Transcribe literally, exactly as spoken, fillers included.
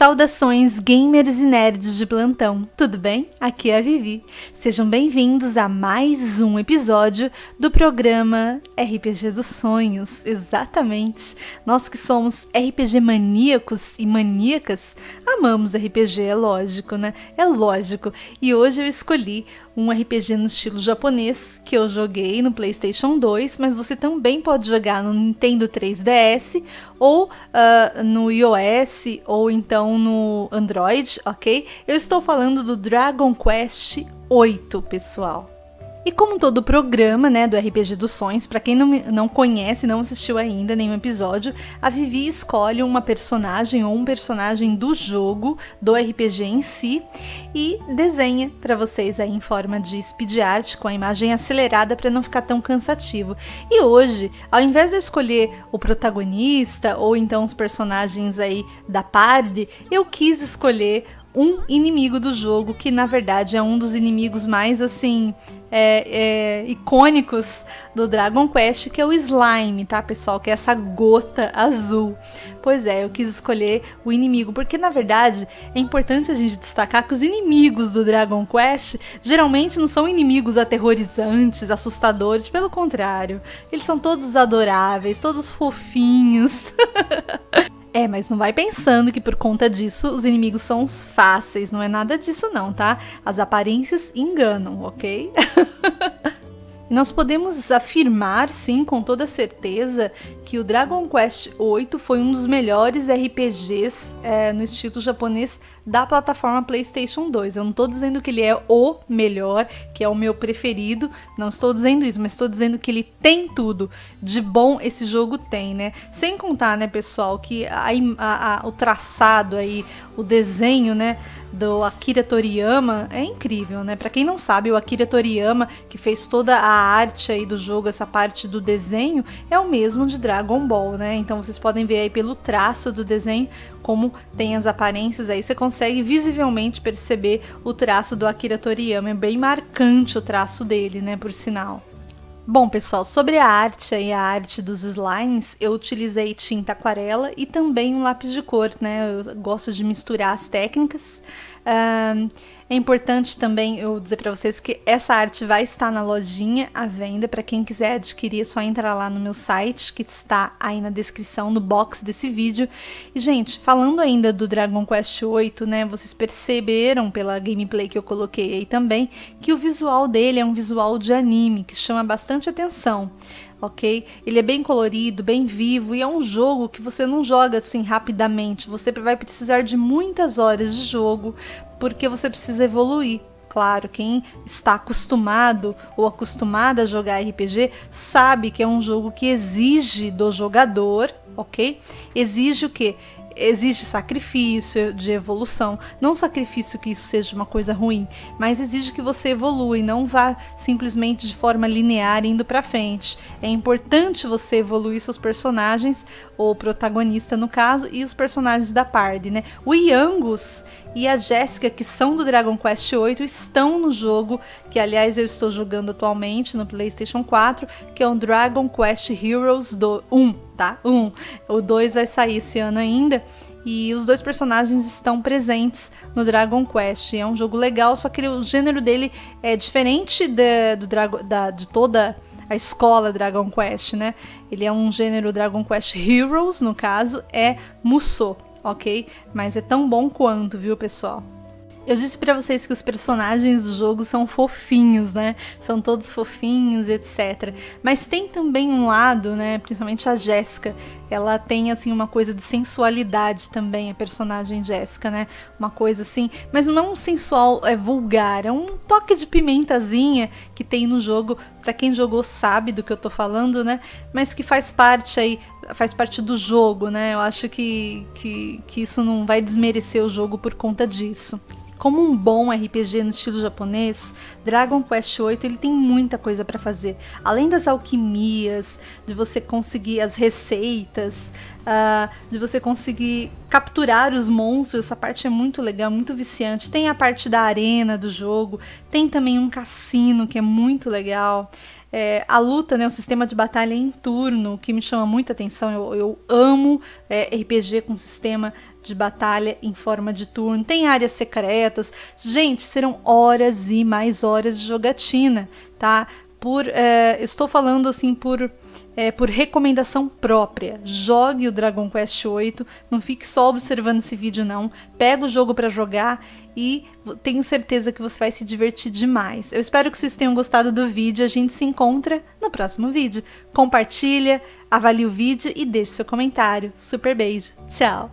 Saudações gamers e nerds de plantão, tudo bem? Aqui é a Vivi. Sejam bem-vindos a mais um episódio do programa R P G dos Sonhos, exatamente. Nós que somos R P G maníacos e maníacas, amamos R P G, é lógico, né? É lógico. E hoje eu escolhi um R P G no estilo japonês que eu joguei no PlayStation dois, mas você também pode jogar no Nintendo três D S ou uh, no iOS ou então no Android, ok? Eu estou falando do Dragon Quest oito, pessoal. E como todo o programa, né, do R P G dos Sonhos, para quem não, não conhece, não assistiu ainda nenhum episódio, a Vivi escolhe uma personagem ou um personagem do jogo, do R P G em si, e desenha para vocês aí em forma de speed art, com a imagem acelerada para não ficar tão cansativo. E hoje, ao invés de eu escolher o protagonista ou então os personagens aí da party, eu quis escolher um inimigo do jogo, que na verdade é um dos inimigos mais assim é, é, icônicos do Dragon Quest, que é o slime, tá, pessoal? Que é essa gota azul. Pois é, eu quis escolher o inimigo, porque na verdade é importante a gente destacar que os inimigos do Dragon Quest geralmente não são inimigos aterrorizantes, assustadores, pelo contrário, eles são todos adoráveis, todos fofinhos. É, mas não vai pensando que por conta disso os inimigos são os fáceis, não é nada disso não, tá? As aparências enganam, ok? Nós podemos afirmar, sim, com toda certeza, que o Dragon Quest oito foi um dos melhores R P Gs é, no estilo japonês da plataforma PlayStation dois. Eu não estou dizendo que ele é o melhor, que é o meu preferido, não estou dizendo isso, mas estou dizendo que ele tem tudo de bom, esse jogo tem, né? Sem contar, né, pessoal, que a, a, a, o traçado aí, o desenho, né, do Akira Toriyama é incrível, né? Pra quem não sabe, o Akira Toriyama, que fez toda a arte aí do jogo, essa parte do desenho, é o mesmo de Dragon Ball, né? Então vocês podem ver aí pelo traço do desenho como tem as aparências aí, você consegue visivelmente perceber o traço do Akira Toriyama, é bem marcante o traço dele, né, por sinal. Bom, pessoal, sobre a arte e a arte dos slimes, eu utilizei tinta aquarela e também um lápis de cor, né? Eu gosto de misturar as técnicas. Um, é importante também eu dizer para vocês que essa arte vai estar na lojinha à venda. Para quem quiser adquirir, é só entrar lá no meu site, que está aí na descrição, no box desse vídeo. E, gente, falando ainda do Dragon Quest oito, né? Vocês perceberam pela gameplay que eu coloquei aí também, que o visual dele é um visual de anime, que chama bastante atenção. Ok? Ele é bem colorido, bem vivo, e é um jogo que você não joga assim rapidamente, você vai precisar de muitas horas de jogo, porque você precisa evoluir. Claro, quem está acostumado ou acostumada a jogar R P G sabe que é um jogo que exige do jogador, ok? Exige o quê? Exige sacrifício de evolução, não sacrifício que isso seja uma coisa ruim, mas exige que você evolua e não vá simplesmente de forma linear indo pra frente. É importante você evoluir seus personagens, ou protagonista no caso, e os personagens da party, né? O Yangus e a Jéssica, que são do Dragon Quest oito, estão no jogo, que aliás eu estou jogando atualmente no PlayStation quatro, que é um Dragon Quest Heroes um. Tá? Um. O dois vai sair esse ano ainda, e os dois personagens estão presentes no Dragon Quest. É um jogo legal, só que o gênero dele é diferente de, do Drago, da, de toda a escola Dragon Quest, né? Ele é um gênero Dragon Quest Heroes, no caso, é Musou, ok? Mas é tão bom quanto, viu, pessoal? Eu disse pra vocês que os personagens do jogo são fofinhos, né? São todos fofinhos, etcétera. Mas tem também um lado, né? Principalmente a Jéssica. Ela tem, assim, uma coisa de sensualidade também, a personagem Jéssica, né? Uma coisa assim, mas não um sensual é, vulgar, é um toque de pimentazinha que tem no jogo. Pra quem jogou sabe do que eu tô falando, né? Mas que faz parte aí, faz parte do jogo, né? Eu acho que, que, que isso não vai desmerecer o jogo por conta disso. Como um bom R P G no estilo japonês, Dragon Quest oito ele tem muita coisa para fazer. Além das alquimias, de você conseguir as receitas, uh, de você conseguir capturar os monstros, essa parte é muito legal, muito viciante. Tem a parte da arena do jogo, tem também um cassino que é muito legal. É, a luta, né, o sistema de batalha em turno, que me chama muita atenção. Eu, eu amo é, R P G com sistema de batalha em forma de turno. Tem áreas secretas. Gente, serão horas e mais horas de jogatina, tá? Por, é, estou falando assim por, é, por recomendação própria. Jogue o Dragon Quest oito, não fique só observando esse vídeo não. Pega o jogo para jogar e tenho certeza que você vai se divertir demais. Eu espero que vocês tenham gostado do vídeo. A gente se encontra no próximo vídeo. Compartilha, avalie o vídeo e deixe seu comentário. Super beijo, tchau!